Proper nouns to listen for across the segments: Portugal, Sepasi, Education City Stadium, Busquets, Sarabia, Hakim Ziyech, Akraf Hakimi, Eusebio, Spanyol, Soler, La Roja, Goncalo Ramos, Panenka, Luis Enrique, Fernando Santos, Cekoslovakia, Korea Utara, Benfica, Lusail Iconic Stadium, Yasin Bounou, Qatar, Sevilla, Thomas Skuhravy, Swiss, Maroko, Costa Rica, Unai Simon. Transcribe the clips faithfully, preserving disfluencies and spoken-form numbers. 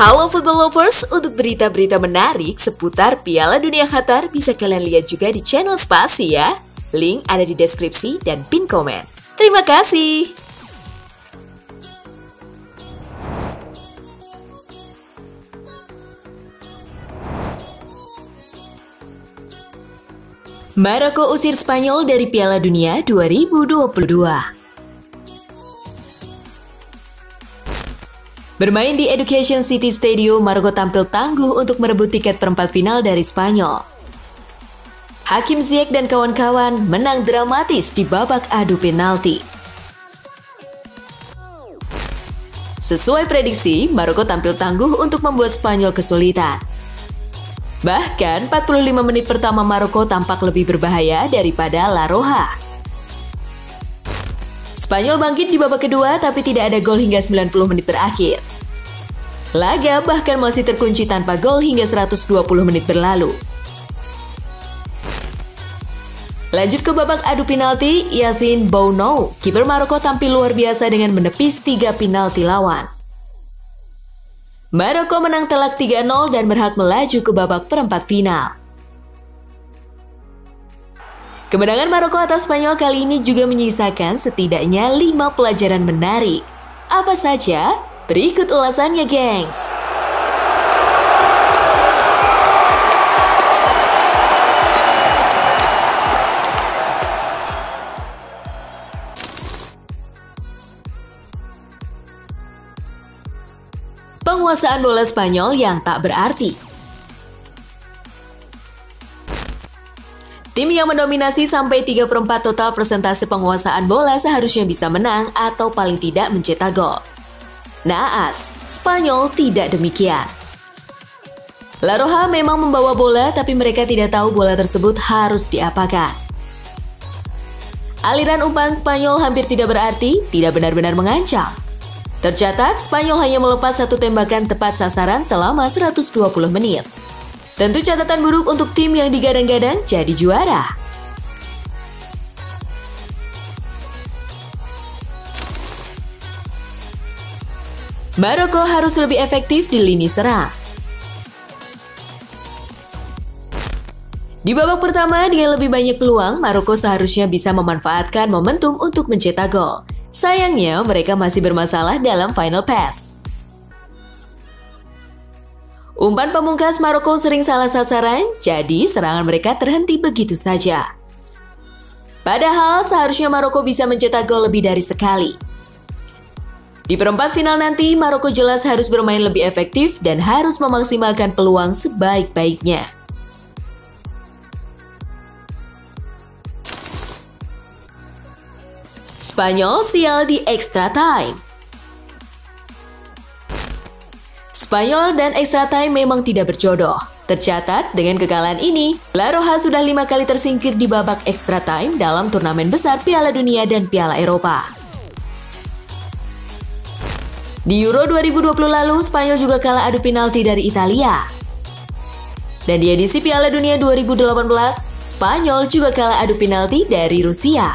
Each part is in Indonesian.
Halo football lovers, untuk berita-berita menarik seputar Piala Dunia Qatar bisa kalian lihat juga di channel Sepasi ya. Link ada di deskripsi dan pin komen. Terima kasih. Maroko usir Spanyol dari Piala Dunia dua ribu dua puluh dua. Bermain di Education City Stadium, Maroko tampil tangguh untuk merebut tiket perempat final dari Spanyol. Hakim Ziyech dan kawan-kawan menang dramatis di babak adu penalti. Sesuai prediksi, Maroko tampil tangguh untuk membuat Spanyol kesulitan. Bahkan, empat puluh lima menit pertama Maroko tampak lebih berbahaya daripada La Roja. Spanyol bangkit di babak kedua, tapi tidak ada gol hingga sembilan puluh menit terakhir. Laga bahkan masih terkunci tanpa gol hingga seratus dua puluh menit berlalu. Lanjut ke babak adu penalti, Yasin Bounou, kiper Maroko tampil luar biasa dengan menepis tiga penalti lawan. Maroko menang telak tiga nol dan berhak melaju ke babak perempat final. Kemenangan Maroko atas Spanyol kali ini juga menyisakan setidaknya lima pelajaran menarik. Apa saja? Berikut ulasannya, gengs. Penguasaan bola Spanyol yang tak berarti. Tim yang mendominasi sampai tiga per empat total persentase penguasaan bola seharusnya bisa menang atau paling tidak mencetak gol. Naas, Spanyol tidak demikian. La Roja memang membawa bola, tapi mereka tidak tahu bola tersebut harus diapakan. Aliran umpan Spanyol hampir tidak berarti, tidak benar-benar mengancam. Tercatat, Spanyol hanya melepas satu tembakan tepat sasaran selama seratus dua puluh menit. Tentu catatan buruk untuk tim yang digadang-gadang jadi juara. Maroko harus lebih efektif di lini serang. Di babak pertama dengan lebih banyak peluang, Maroko seharusnya bisa memanfaatkan momentum untuk mencetak gol. Sayangnya mereka masih bermasalah dalam final pass. Umpan pamungkas Maroko sering salah sasaran, jadi serangan mereka terhenti begitu saja. Padahal seharusnya Maroko bisa mencetak gol lebih dari sekali. Di perempat final nanti, Maroko jelas harus bermain lebih efektif dan harus memaksimalkan peluang sebaik-baiknya. Spanyol sial di extra time. Spanyol dan extra time memang tidak berjodoh. Tercatat, dengan kekalahan ini, La Roja sudah lima kali tersingkir di babak extra time dalam turnamen besar Piala Dunia dan Piala Eropa. Di Euro dua ribu dua puluh lalu, Spanyol juga kalah adu penalti dari Italia. Dan di edisi Piala Dunia dua ribu delapan belas, Spanyol juga kalah adu penalti dari Rusia.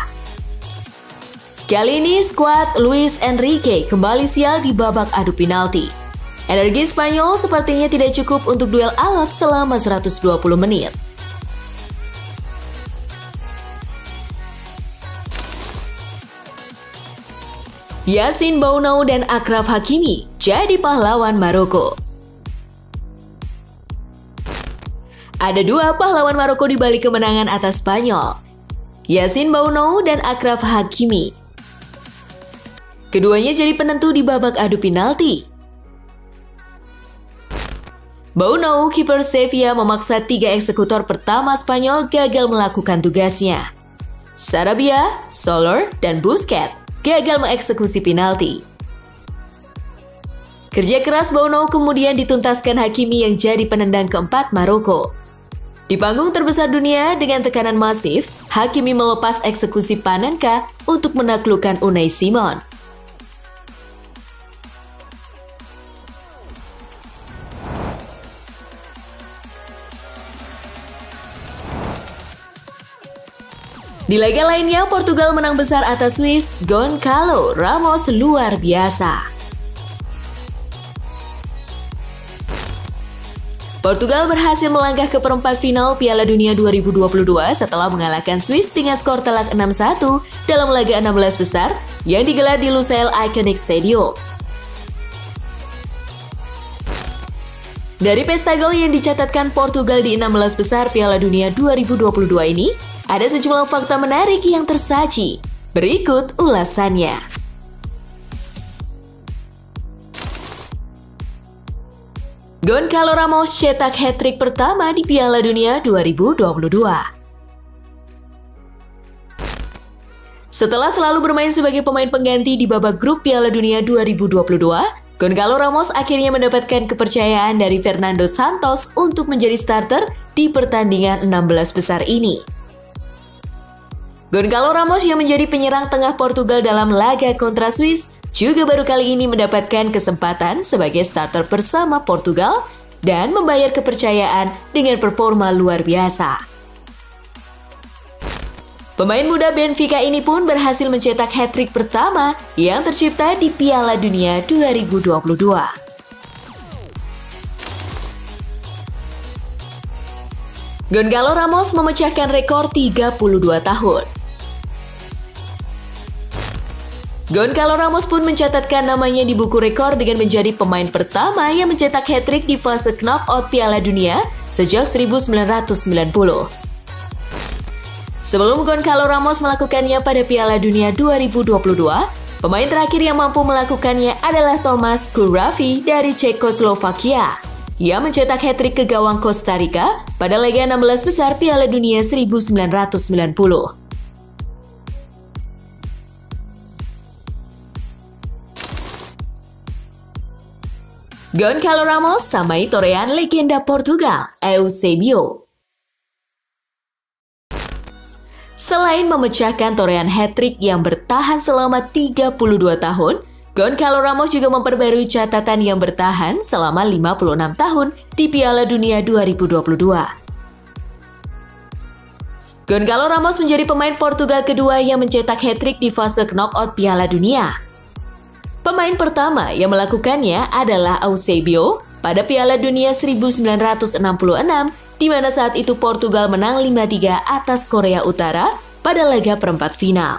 Kali ini, skuad Luis Enrique kembali sial di babak adu penalti. Energi Spanyol sepertinya tidak cukup untuk duel alot selama seratus dua puluh menit. Yasin Bounou dan Akraf Hakimi jadi pahlawan Maroko. Ada dua pahlawan Maroko di balik kemenangan atas Spanyol, Yasin Bounou dan Akraf Hakimi. Keduanya jadi penentu di babak adu penalti. Bounou, kiper Sevilla, memaksa tiga eksekutor pertama Spanyol gagal melakukan tugasnya. Sarabia, Soler, dan Busquets gagal mengeksekusi penalti. Kerja keras Bounou kemudian dituntaskan Hakimi yang jadi penendang keempat Maroko. Di panggung terbesar dunia dengan tekanan masif, Hakimi melepas eksekusi Panenka untuk menaklukkan Unai Simon. Di laga lainnya, Portugal menang besar atas Swiss, Goncalo Ramos luar biasa. Portugal berhasil melangkah ke perempat final Piala Dunia dua ribu dua puluh dua setelah mengalahkan Swiss dengan skor telak enam satu dalam laga enam belas besar yang digelar di Lusail Iconic Stadium. Dari pesta gol yang dicatatkan Portugal di enam belas besar Piala Dunia dua ribu dua puluh dua ini, ada sejumlah fakta menarik yang tersaji. Berikut ulasannya. Goncalo Ramos cetak hat-trick pertama di Piala Dunia dua ribu dua puluh dua. Setelah selalu bermain sebagai pemain pengganti di babak grup Piala Dunia dua ribu dua puluh dua, Goncalo Ramos akhirnya mendapatkan kepercayaan dari Fernando Santos untuk menjadi starter di pertandingan enam belas besar ini. Goncalo Ramos yang menjadi penyerang tengah Portugal dalam laga kontra Swiss juga baru kali ini mendapatkan kesempatan sebagai starter bersama Portugal dan membayar kepercayaan dengan performa luar biasa. Pemain muda Benfica ini pun berhasil mencetak hat-trick pertama yang tercipta di Piala Dunia dua ribu dua puluh dua. Goncalo Ramos memecahkan rekor tiga puluh dua tahun. Goncalo Ramos pun mencatatkan namanya di buku rekor dengan menjadi pemain pertama yang mencetak hat-trick di fase knockout Piala Dunia sejak seribu sembilan ratus sembilan puluh. Sebelum Goncalo Ramos melakukannya pada Piala Dunia dua ribu dua puluh dua, pemain terakhir yang mampu melakukannya adalah Thomas Skuhravy dari Cekoslovakia yang mencetak hat-trick ke gawang Costa Rica pada laga enam belas besar Piala Dunia seribu sembilan ratus sembilan puluh. Goncalo Ramos samai torehan legenda Portugal, Eusebio. Selain memecahkan torehan hat-trick yang bertahan selama tiga puluh dua tahun, Goncalo Ramos juga memperbarui catatan yang bertahan selama lima puluh enam tahun di Piala Dunia dua ribu dua puluh dua. Goncalo Ramos menjadi pemain Portugal kedua yang mencetak hat-trick di fase knockout Piala Dunia. Pemain pertama yang melakukannya adalah Eusebio pada Piala Dunia seribu sembilan ratus enam puluh enam, di mana saat itu Portugal menang lima tiga atas Korea Utara pada laga perempat final.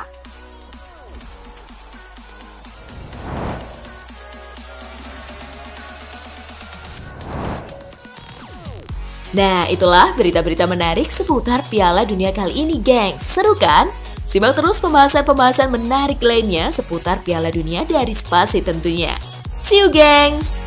Nah, itulah berita-berita menarik seputar Piala Dunia kali ini, gengs. Seru kan? Simak terus pembahasan-pembahasan menarik lainnya seputar Piala Dunia dari Sepasi tentunya. See you, gengs!